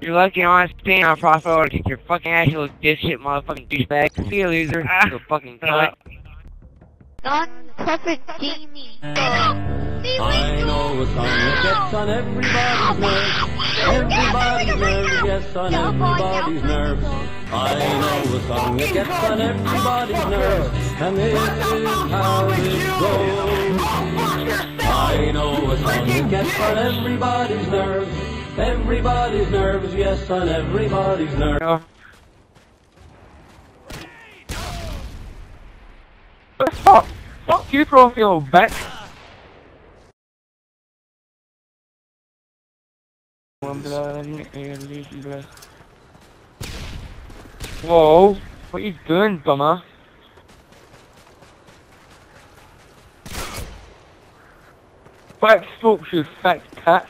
You're lucky I'm staying on profit order because your fucking ass you little dipshit motherfucking douchebag. See you, loser. You fucking cunt. Non-profit genie. I know it's on it gets on everybody's nerves. Everybody's nerves gets on everybody's nerves. I know it's on it gets on everybody's nerves. And this is how it goes. I know a song that gets on everybody's nerves. Everybody's nerves, yes, on everybody's nerves. Fuck! Fuck you, Profile, back! Whoa! What are you doing, bummer? Back stalks you fat cat.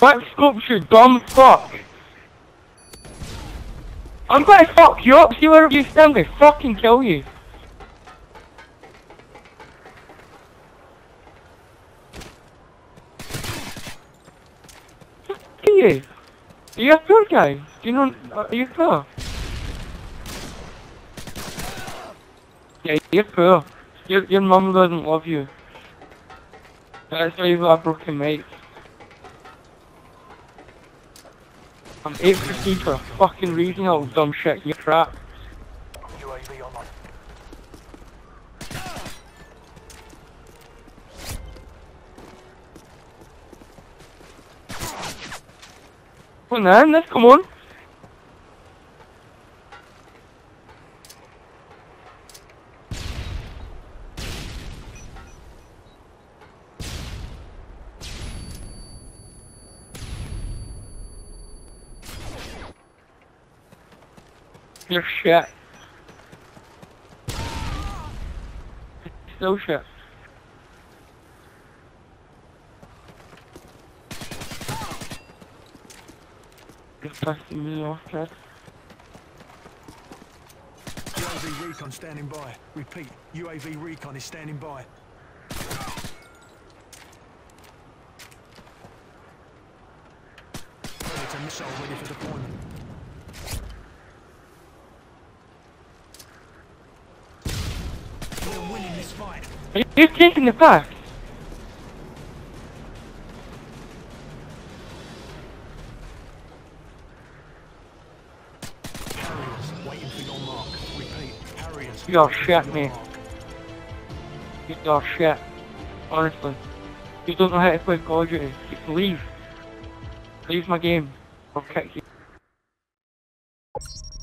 Back stalks you dumb fuck. I'm gonna fuck you up, see wherever you stand, they fucking kill you. Are you a poor guy? Do you know? Are you poor? Yeah, you're poor. Your mum doesn't love you. That's why you've got a broken mate. I'm 8% for a fucking reason, all dumb shit. You're crap. Come on then, let's come on. You're shit. Still shit. Passing me off, Chad. UAV recon standing by. Repeat, UAV recon is standing by. Predator missile ready for deployment. We're winning this fight. Are you taking the back? You're shit, mate. You're shit. Honestly. You don't know how to play Call of Duty. Just leave. Leave my game. I'll kick you.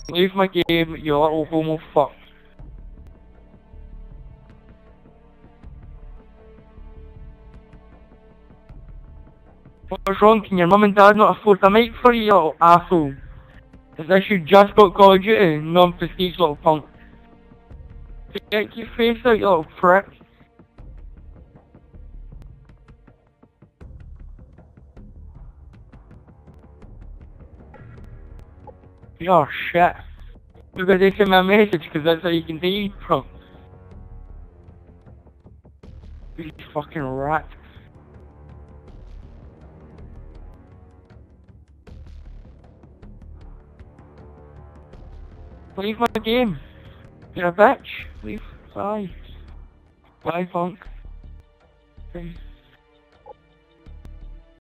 Leave my game, you little homo fuck. What's wrong? Can your mum and dad not afford a mic for you, you little asshole? Is this you just got Call of Duty? Non-prestige little punk. Get your face out, you little prick. You're shit. You better send me a message because that's how you can eat from. You fucking rat. Leave my game. You're a bitch. Leave. Bye. Bye, punk. Bye.